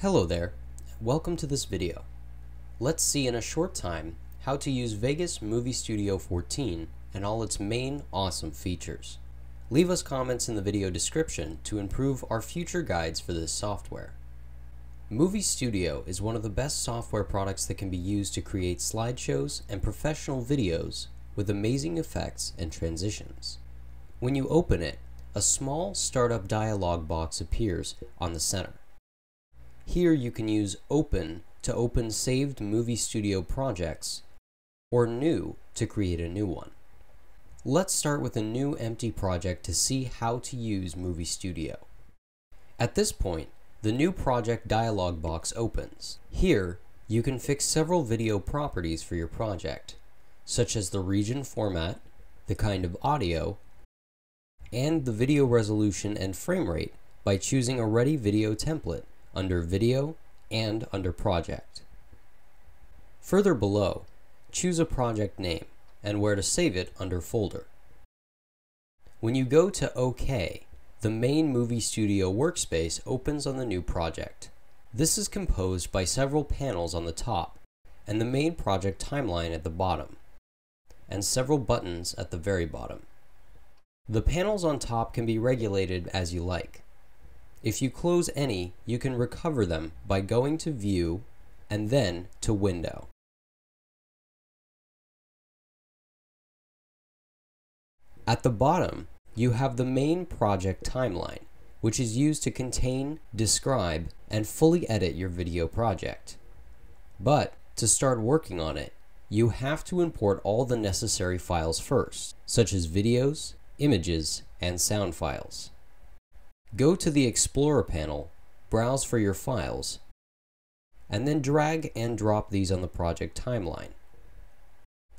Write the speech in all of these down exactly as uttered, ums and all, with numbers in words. Hello there, welcome to this video. Let's see in a short time how to use Vegas Movie Studio fourteen and all its main awesome features. Leave us comments in the video description to improve our future guides for this software. Movie Studio is one of the best software products that can be used to create slideshows and professional videos with amazing effects and transitions. When you open it, a small startup dialog box appears on the center. Here you can use Open to open saved Movie Studio projects, or New to create a new one. Let's start with a new empty project to see how to use Movie Studio. At this point, the New Project dialog box opens. Here, you can fix several video properties for your project, such as the region format, the kind of audio, and the video resolution and frame rate by choosing a ready video template under Video and under Project. Further below, choose a project name and where to save it under Folder. When you go to OK, the main Movie Studio workspace opens on the new project. This is composed by several panels on the top and the main project timeline at the bottom, and several buttons at the very bottom. The panels on top can be regulated as you like. If you close any, you can recover them by going to View and then to Window. At the bottom, you have the main project timeline, which is used to contain, describe, and fully edit your video project. But to start working on it, you have to import all the necessary files first, such as videos, images, and sound files. Go to the Explorer panel, browse for your files, and then drag and drop these on the project timeline.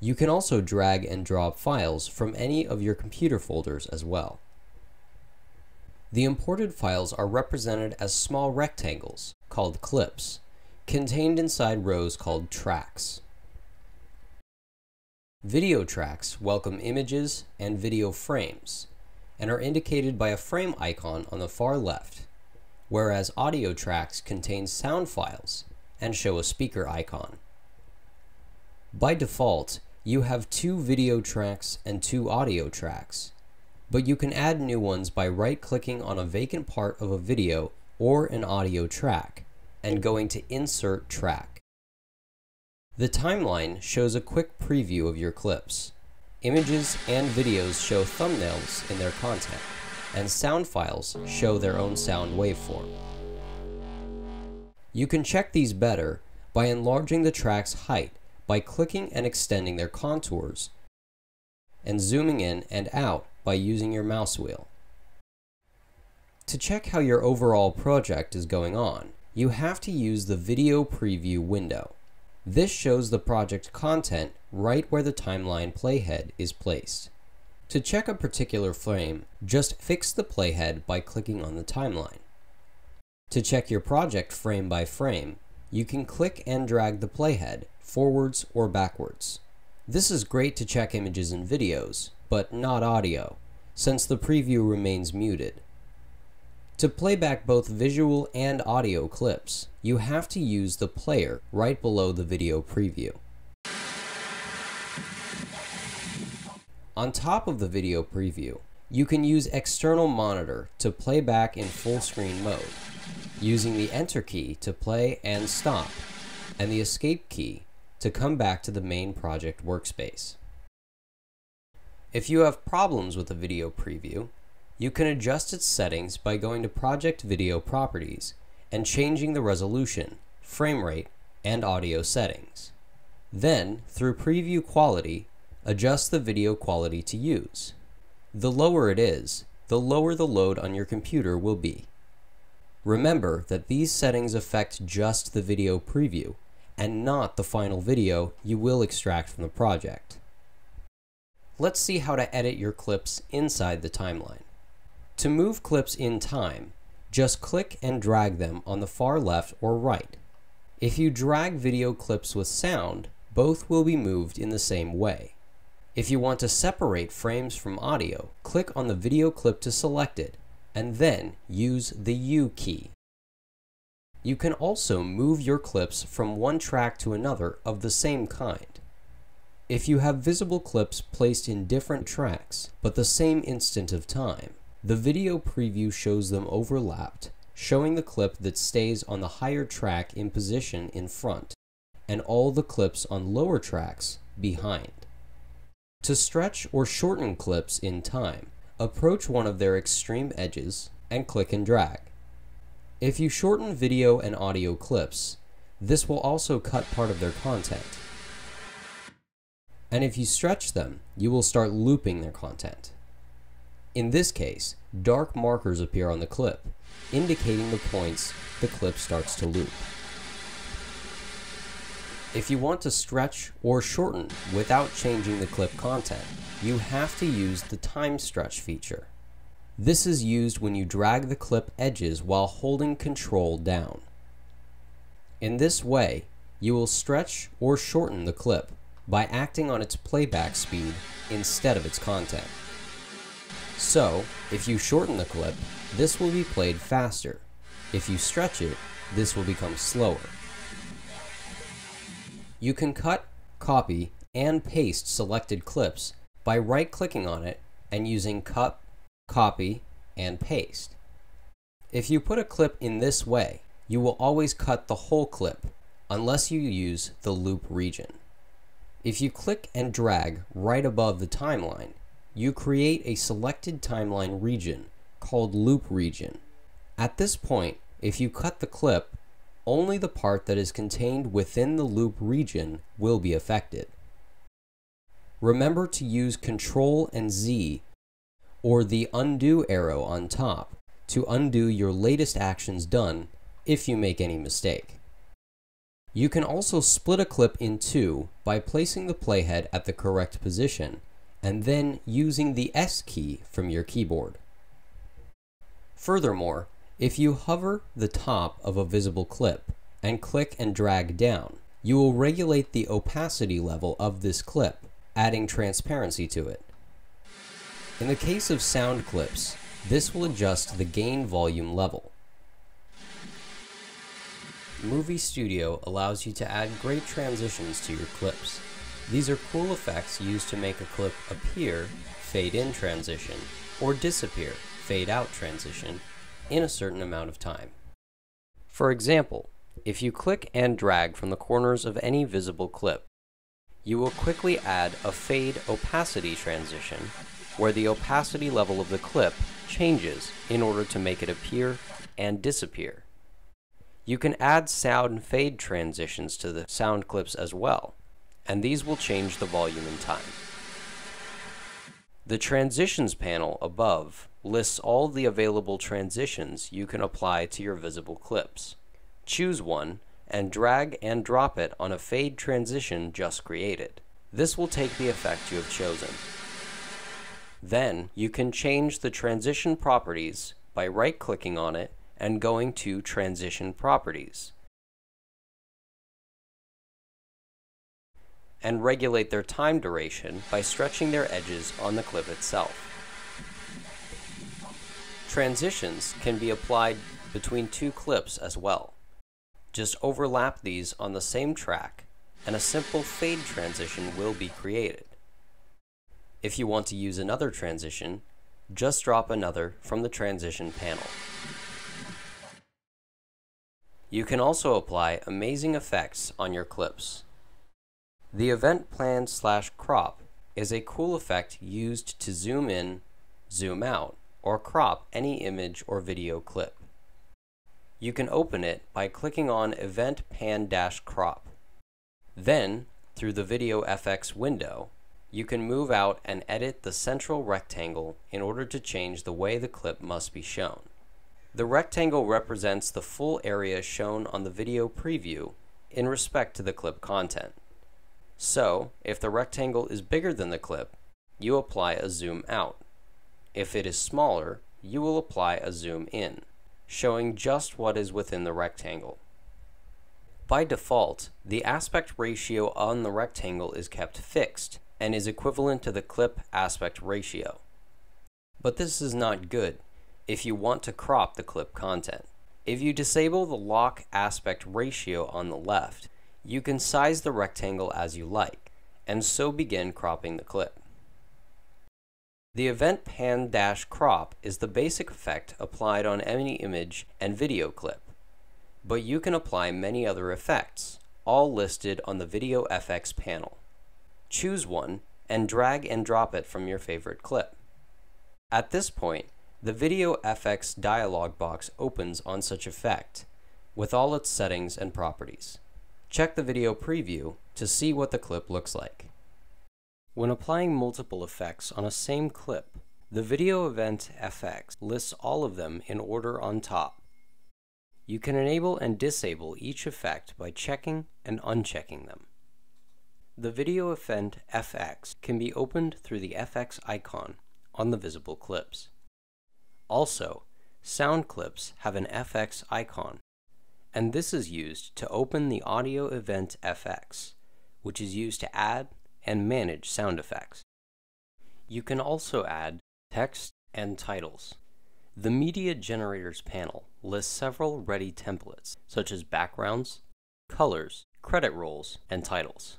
You can also drag and drop files from any of your computer folders as well. The imported files are represented as small rectangles, called clips, contained inside rows called tracks. Video tracks welcome images and video frames, and are indicated by a frame icon on the far left, whereas audio tracks contain sound files and show a speaker icon. By default, you have two video tracks and two audio tracks, but you can add new ones by right-clicking on a vacant part of a video or an audio track and going to Insert Track. The timeline shows a quick preview of your clips. Images and videos show thumbnails in their content, and sound files show their own sound waveform. You can check these better by enlarging the track's height by clicking and extending their contours, and zooming in and out by using your mouse wheel. To check how your overall project is going on, you have to use the Video Preview window. This shows the project content right where the timeline playhead is placed. To check a particular frame, just fix the playhead by clicking on the timeline. To check your project frame by frame, you can click and drag the playhead forwards or backwards. This is great to check images and videos, but not audio, since the preview remains muted. To play back both visual and audio clips, you have to use the player right below the video preview. On top of the video preview, you can use external monitor to play back in full screen mode, using the Enter key to play and stop, and the Escape key to come back to the main project workspace. If you have problems with the video preview, you can adjust its settings by going to Project Video Properties and changing the resolution, frame rate, and audio settings. Then, through Preview Quality, adjust the video quality to use. The lower it is, the lower the load on your computer will be. Remember that these settings affect just the video preview and not the final video you will extract from the project. Let's see how to edit your clips inside the timeline. To move clips in time, just click and drag them on the far left or right. If you drag video clips with sound, both will be moved in the same way. If you want to separate frames from audio, click on the video clip to select it, and then use the U key. You can also move your clips from one track to another of the same kind. If you have visible clips placed in different tracks, but the same instant of time, the video preview shows them overlapped, showing the clip that stays on the higher track in position in front, and all the clips on lower tracks behind. To stretch or shorten clips in time, approach one of their extreme edges and click and drag. If you shorten video and audio clips, this will also cut part of their content. And if you stretch them, you will start looping their content. In this case, dark markers appear on the clip, indicating the points the clip starts to loop. If you want to stretch or shorten without changing the clip content, you have to use the time stretch feature. This is used when you drag the clip edges while holding Control down. In this way, you will stretch or shorten the clip by acting on its playback speed instead of its content. So, if you shorten the clip, this will be played faster. If you stretch it, this will become slower. You can cut, copy, and paste selected clips by right-clicking on it and using Cut, Copy, and Paste. If you put a clip in this way, you will always cut the whole clip, unless you use the loop region. If you click and drag right above the timeline, you create a selected timeline region called Loop Region. At this point, if you cut the clip, only the part that is contained within the loop region will be affected. Remember to use Control and Z or the undo arrow on top to undo your latest actions done if you make any mistake. You can also split a clip in two by placing the playhead at the correct position and then using the S key from your keyboard. Furthermore, if you hover the top of a visible clip and click and drag down, you will regulate the opacity level of this clip, adding transparency to it. In the case of sound clips, this will adjust the gain volume level. Movie Studio allows you to add great transitions to your clips. These are cool effects used to make a clip appear, fade in transition, or disappear, fade out transition, in a certain amount of time. For example, if you click and drag from the corners of any visible clip, you will quickly add a fade opacity transition, where the opacity level of the clip changes in order to make it appear and disappear. You can add sound fade transitions to the sound clips as well, and these will change the volume and time. The Transitions panel above lists all the available transitions you can apply to your visible clips. Choose one and drag and drop it on a fade transition just created. This will take the effect you have chosen. Then, you can change the transition properties by right-clicking on it and going to Transition Properties, and regulate their time duration by stretching their edges on the clip itself. Transitions can be applied between two clips as well. Just overlap these on the same track, and a simple fade transition will be created. If you want to use another transition, just drop another from the transition panel. You can also apply amazing effects on your clips. The event plan slash crop is a cool effect used to zoom in, zoom out, or crop any image or video clip. You can open it by clicking on Event Pan dash Crop. Then, through the Video F X window, you can move out and edit the central rectangle in order to change the way the clip must be shown. The rectangle represents the full area shown on the video preview in respect to the clip content. So, if the rectangle is bigger than the clip, you apply a zoom out. If it is smaller, you will apply a zoom in, showing just what is within the rectangle. By default, the aspect ratio on the rectangle is kept fixed and is equivalent to the clip aspect ratio. But this is not good if you want to crop the clip content. If you disable the lock aspect ratio on the left, you can size the rectangle as you like, and so begin cropping the clip. The event pan-crop is the basic effect applied on any image and video clip, but you can apply many other effects, all listed on the Video F X panel. Choose one and drag and drop it from your favorite clip. At this point, the Video F X dialog box opens on such effect, with all its settings and properties. Check the video preview to see what the clip looks like. When applying multiple effects on a same clip, the Video Event F X lists all of them in order on top. You can enable and disable each effect by checking and unchecking them. The Video Event F X can be opened through the F X icon on the visible clips. Also, sound clips have an F X icon, and this is used to open the Audio Event F X, which is used to add and manage sound effects. You can also add text and titles. The Media Generators panel lists several ready templates, such as backgrounds, colors, credit rolls, and titles.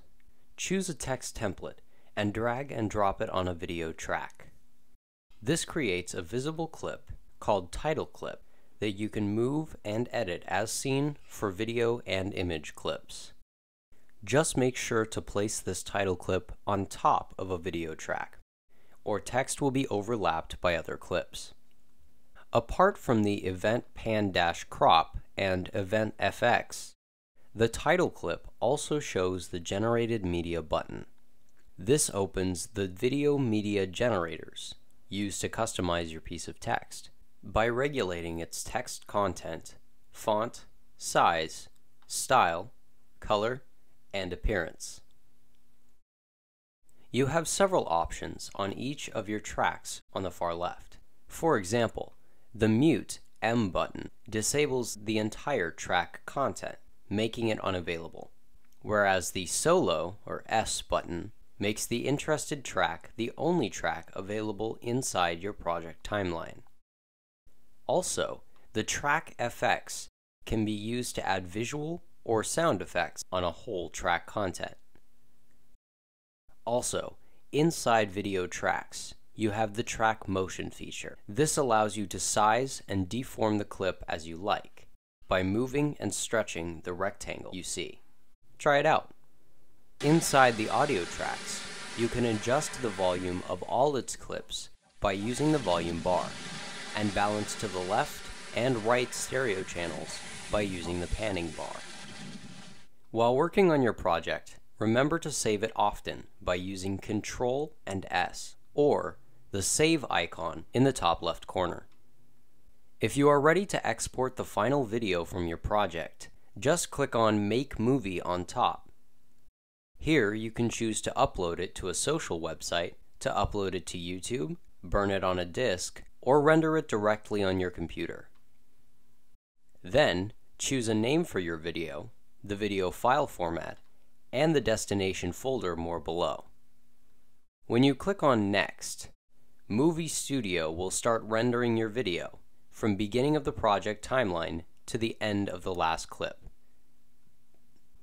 Choose a text template and drag and drop it on a video track. This creates a visible clip called Title Clip that you can move and edit as seen for video and image clips. Just make sure to place this title clip on top of a video track, or text will be overlapped by other clips. Apart from the Event Pan-Crop and Event F X, the title clip also shows the Generated Media button. This opens the Video Media Generators, used to customize your piece of text, by regulating its text content, font, size, style, color, and appearance. You have several options on each of your tracks on the far left. For example, the Mute M button disables the entire track content, making it unavailable, whereas the Solo or S button makes the interested track the only track available inside your project timeline. Also, the Track F X can be used to add visual or sound effects on a whole track content. Also, inside video tracks, you have the track motion feature. This allows you to size and deform the clip as you like by moving and stretching the rectangle you see. Try it out. Inside the audio tracks, you can adjust the volume of all its clips by using the volume bar and balance to the left and right stereo channels by using the panning bar. While working on your project, remember to save it often by using Control and S, or the Save icon in the top left corner. If you are ready to export the final video from your project, just click on Make Movie on top. Here you can choose to upload it to a social website, to upload it to YouTube, burn it on a disk, or render it directly on your computer. Then, choose a name for your video, the video file format, and the destination folder more below. When you click on Next, Movie Studio will start rendering your video from beginning of the project timeline to the end of the last clip.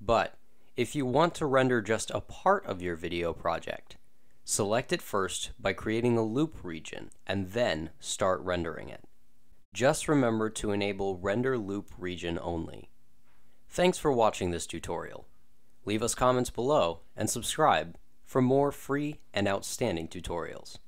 But if you want to render just a part of your video project, select it first by creating a loop region and then start rendering it. Just remember to enable Render Loop Region only. Thanks for watching this tutorial. Leave us comments below and subscribe for more free and outstanding tutorials.